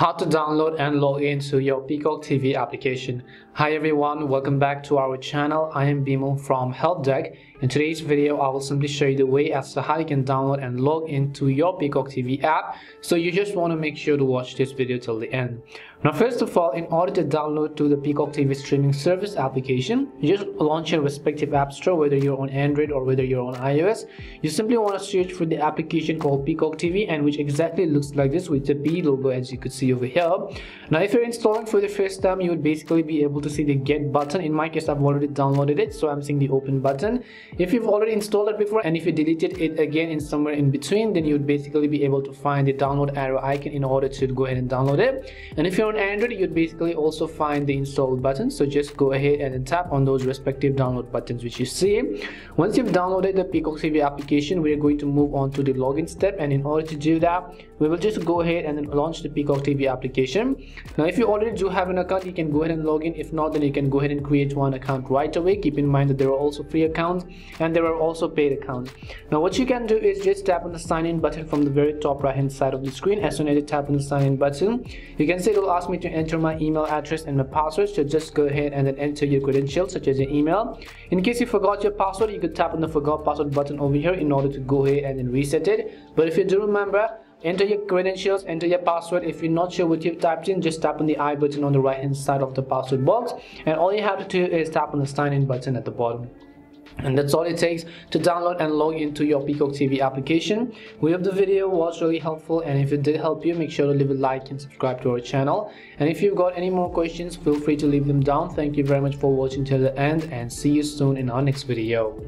How to download and log into your Peacock TV application. Hi everyone, welcome back to our channel. I am Bimal from Help Deck. In today's video, I will simply show you the way as to how you can download and log into your Peacock TV app. So you just want to make sure to watch this video till the end. Now, first of all, in order to download to the Peacock TV streaming service application, you just launch your respective app store, whether you're on Android or whether you're on iOS. You simply want to search for the application called Peacock TV, and which exactly looks like this with the B logo, as you could see over here. Now, if you're installing for the first time, you would basically be able to see the get button. In my case, I've already downloaded it, so I'm seeing the open button. If you've already installed it before, and if you deleted it again in somewhere in between, then you would basically be able to find the download arrow icon in order to go ahead and download it. And if you're on Android, you'd basically also find the install button, so just go ahead and tap on those respective download buttons which you see. Once you've downloaded the Peacock TV application, we're going to move on to the login step, and in order to do that, we will just go ahead and launch the Peacock TV application. Now, if you already do have an account, you can go ahead and log in. If not, then you can go ahead and create one account right away. Keep in mind that there are also free accounts and there are also paid accounts. Now, what you can do is just tap on the sign in button from the very top right hand side of the screen. As soon as you tap on the sign in button, you can see it will ask me to enter my email address and my password, so just go ahead and then enter your credentials such as your email. In case you forgot your password, you could tap on the forgot password button over here in order to go ahead and then reset it. But if you do remember, enter your credentials, enter your password. If you're not sure what you've typed in, just tap on the I button on the right hand side of the password box, and all you have to do is tap on the sign in button at the bottom. And that's all it takes to download and log into your Peacock TV application. We hope the video was really helpful, and if it did help you, make sure to leave a like and subscribe to our channel. And if you've got any more questions, feel free to leave them down. Thank you very much for watching till the end, and see you soon in our next video.